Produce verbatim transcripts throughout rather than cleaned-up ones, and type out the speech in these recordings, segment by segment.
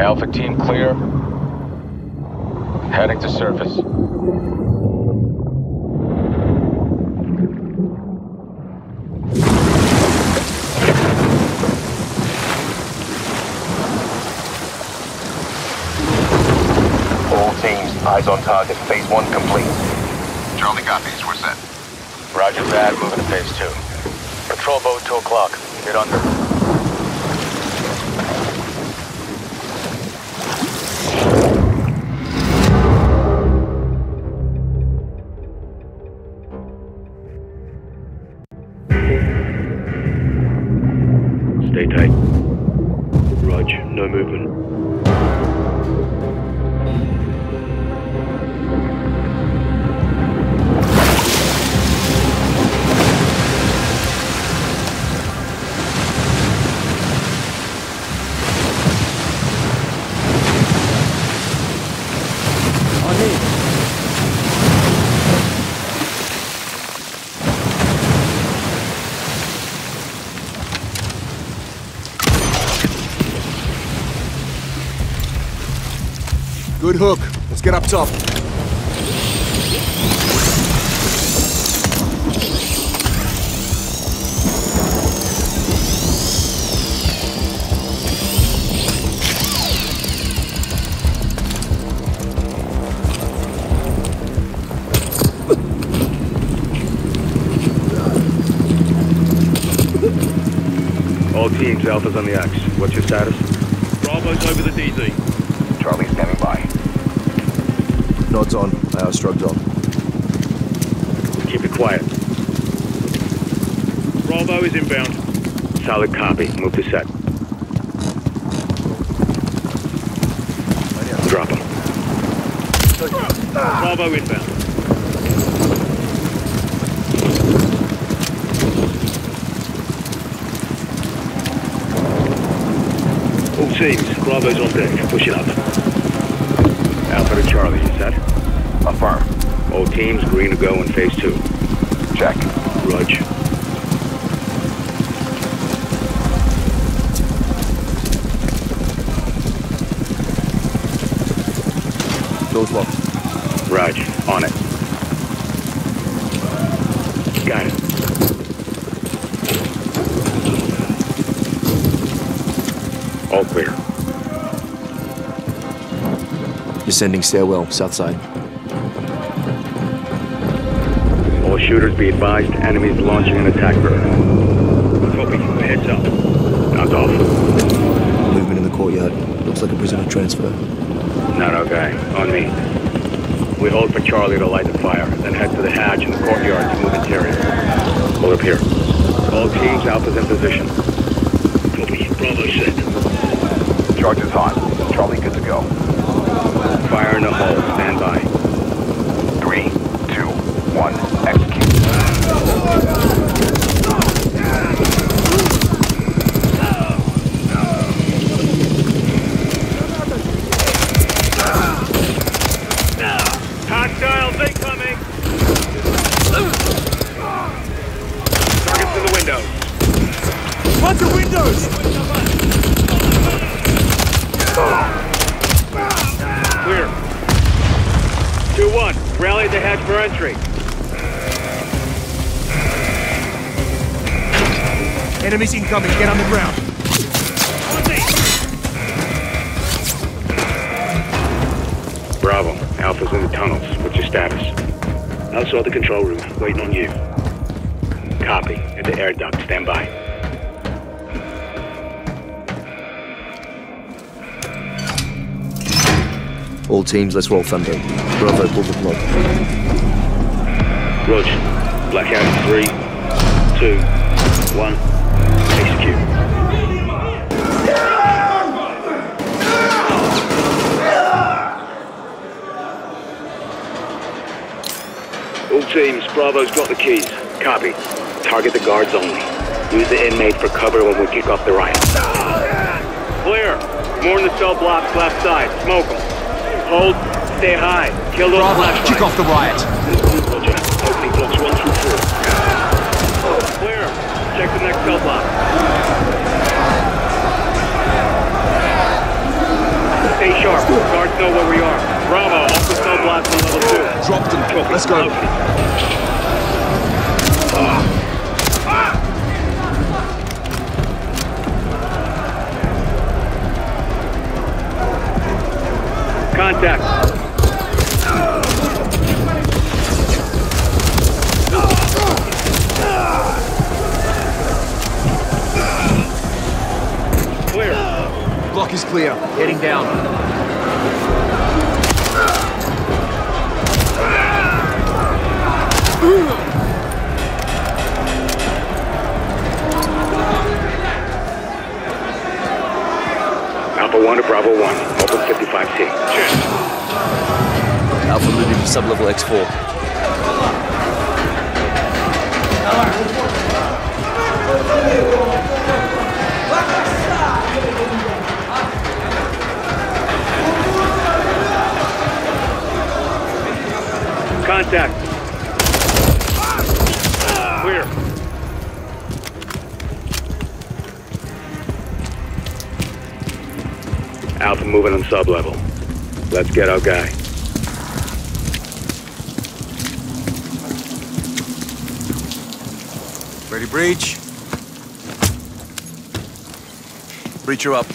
Alpha team clear. Heading to surface. All teams, eyes on target. Phase one complete. Charlie copies. We're set. Roger that. Moving to phase two. Patrol boat two o'clock. Get under. Good hook. Let's get up top. All teams, Alpha's on the axe. What's your status? Bravo's over the D Z. Charlie's standing by. Nods on, our strug's on. Keep it quiet. Bravo is inbound. Solid copy, move to set. Drop him. Ah. Bravo inbound. All teams, Bravo's on deck, push it up. Alpha to Charlie, is that? Affirm. All teams green to go in phase two. Check. Roger. Doors locked. Roger. On it. Got it. All clear. Descending stairwell, south side. All shooters be advised, enemies launching an attack bird. Copy, heads up. Knocked off. Movement in the courtyard. Looks like a prisoner transfer. Not okay. On me. We hold for Charlie to light the fire, then head to the hatch in the courtyard to move interior. Hold up here. All teams, Alpha's in position. Copy, Bravo set. Charge is hot. Charlie good to go. Fire in the hole. Stand by. Three, two, one. Execute. Hostile incoming. Targets to the window. Watch the windows. Clear. two one, rally the hatch for entry. Enemies incoming, get on the ground. Bravo, Alpha's in the tunnels. What's your status? Outside the control room, waiting on you. Copy, at the air duct, stand by. All teams, let's roll Thunder. Bravo, pull the plug. Roger. Blackout in three, two, one. Execute. All teams, Bravo's got the keys. Copy. Target the guards only. Use the inmate for cover when we kick off the riot. Clear. More in the cell blocks left side. Smoke them. Hold, stay high. Kill those flashlights. Kick off the riot. Roger. Opening blocks one through four. Clear. Check the next cell block. know where we are. Bravo, off the snow blast on level two. Dropped him. Okay. Let's go. Oh. Contact. Clear. Block is clear. Heading down. Alpha one to Bravo one. fifty-five T. Check. Alpha moving to sub-level X four. Contact. Clear. Alpha moving on sub-level. Let's get our guy. Ready, breach. Breacher up.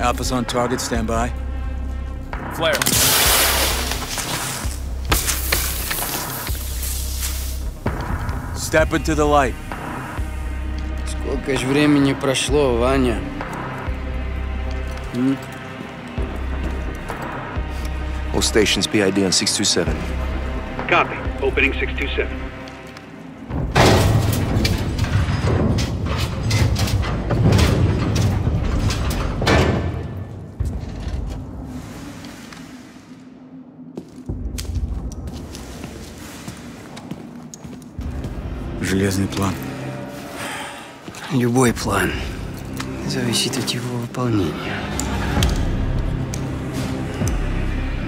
Alpha's on target, stand by. Flare. Step into the light. Сколько ж времени прошло, Ваня? Hmm? All stations P I D on six two seven. Copy. Opening six two seven. Железный план. Любой план зависит от его выполнения.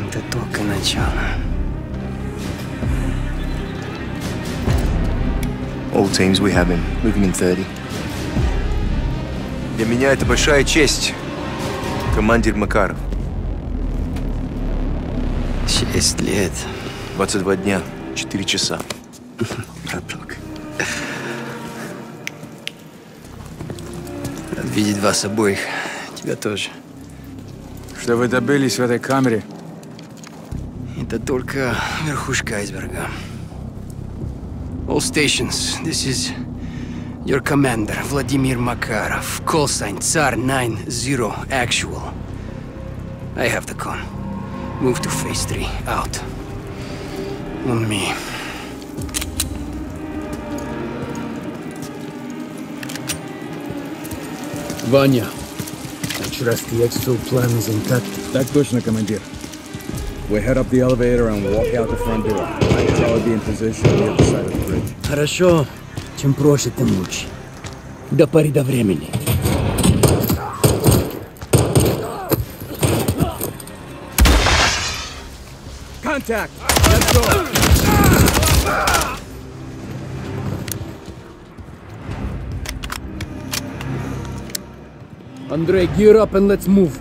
Это только начало. All teams, we have him. Moving in thirty. Для меня это большая честь, командир Макаров. Шесть лет. двадцать два дня, четыре часа. Видеть вас обоих. Тебя тоже. Что вы добились в этой камере? Это только верхушка айсберга. All stations, this is your commander, Владимир Макаров. Call sign, Tsar nine zero, actual. I have the con. Move to phase three, out. On me. Vanya, I trust the X two plan is intact. That Kushner, Commander. We head up the elevator and walk out the front door. I'll probably be in position on the other side of the bridge. Хорошо. Чем проще, тем лучше. До поры до времени. Contact! Let's go! Andre, gear up and let's move.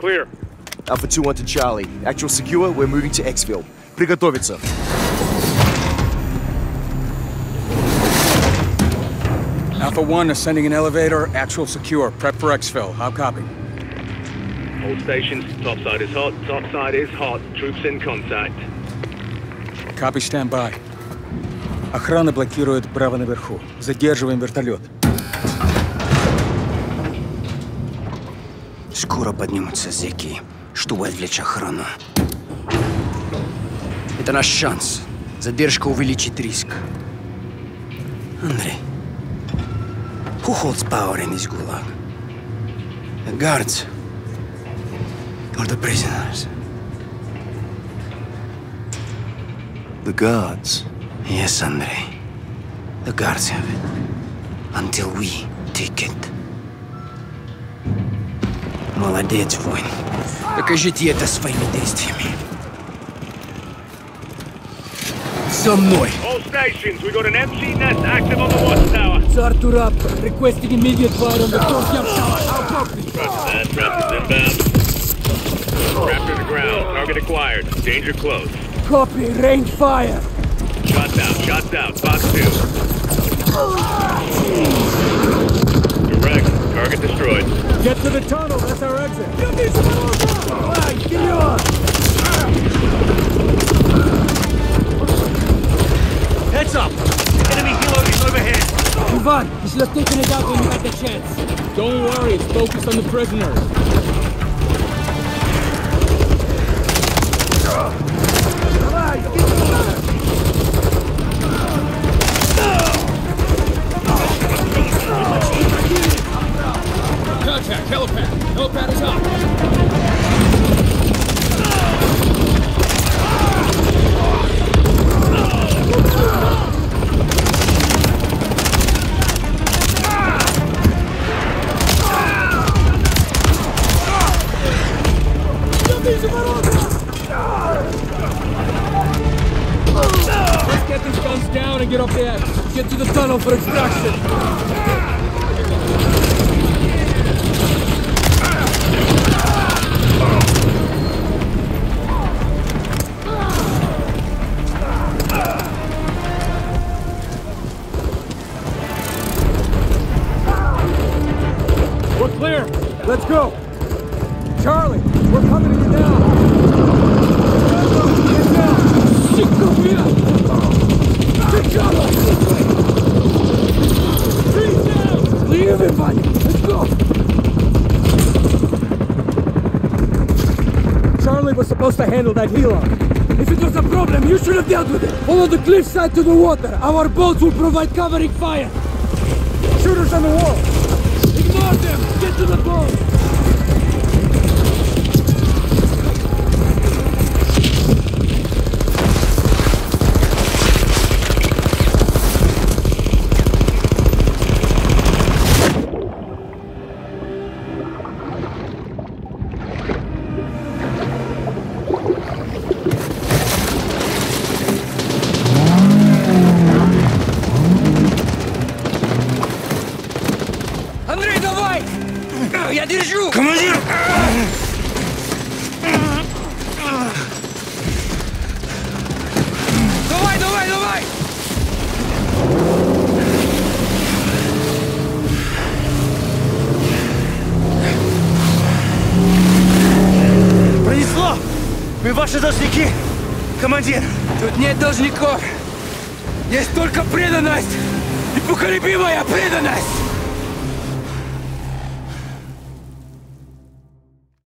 Clear. Alpha two one to Charlie. Actual secure, we're moving to Xville. Приготовиться. Alpha one ascending an elevator, actual secure. Prep for X-Fill. How copy? All stations, topside is hot, topside is hot. Troops in contact. Copy, stand by. Охрана блокирует Браво наверху. Задерживаем вертолет. Скоро поднимутся зеки, чтобы отвлечь охрану. Это наш шанс. Задержка увеличит риск. Андрей, Who holds power in this gulag? The guards or the prisoners? The guards? Yes, Andre. The guards have it. Until we take it. Молодец, воин. Докажите это своими действиями. Со мной! Sartu Rap, requesting immediate fire on the Tokyam Tower. I'll block me. Trapped to the ground. Target acquired. Danger close. Copy. Range fire. Shots out. Shots out. Box two. Direct. Target destroyed. Get to the tunnel. That's our exit. You need some more power. Flag. Give me on. Heads up. Enemy helo is overhead. Ivan, you should have taken it out when you had the chance. Don't worry, it's focused on the prisoners. Contact, helipad. Helipad is up. Let's get these guns down and get up there. Get to the tunnel for extraction. We're clear. Let's go. Charlie, we're coming in now. Leave it, Vanya! Let's go! Charlie was supposed to handle that helo. If it was a problem, you should have dealt with it! Follow the cliffside to the water! Our boats will provide covering fire! Shooters on the wall! Ignore them! Get to the boat! Тут нет должников, есть только преданность и непоколебимая преданность!